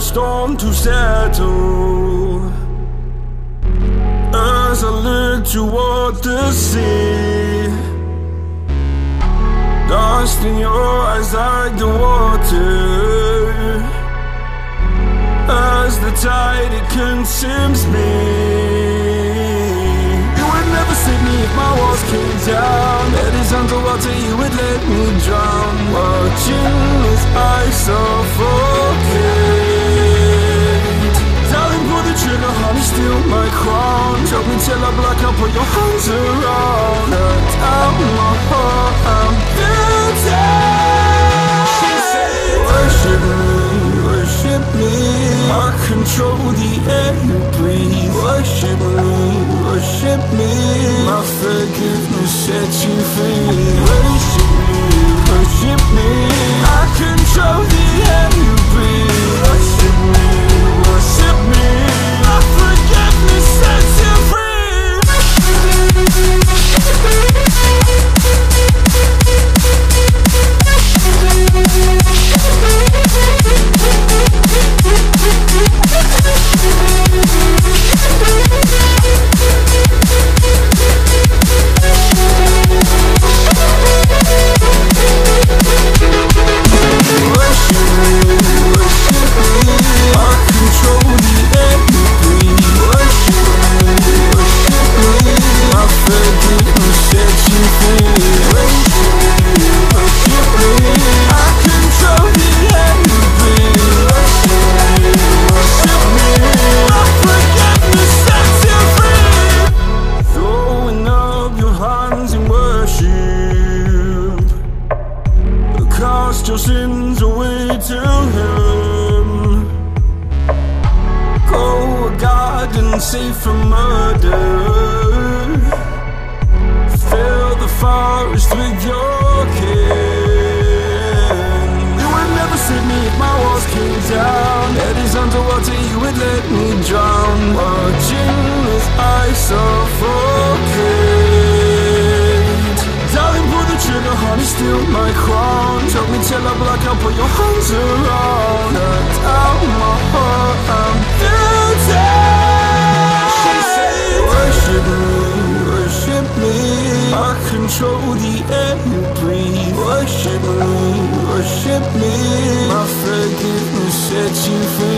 a storm to settle, as I look toward the sea. Dust in your eyes like the water, as the tide it consumes me. You would never save me if my walls came down. Head is underwater, you would let me drown. Watching as I suffocate, darling, pull the trigger, honey, steal my crown. Drop me till I black out, put your hands around. Let out my heart, I'm guilty. Worship me, worship me, I control the air you breathe. Worship me, my forgiveness sets you free. Worship me, I control the air you breathe. Worship me, my forgiveness sets you free. Safe from murder, fill the forest with your kin. You would never save me if my walls came down. Head is underwater, you would let me drown. Watching as I suffocate, darling, pull the trigger, honey, steal my crown. Drop me till I black out, put your hands around. Let out my heart, I'm guilty. Worship me, I control the air you breathe. Worship me, my forgiveness sets you free.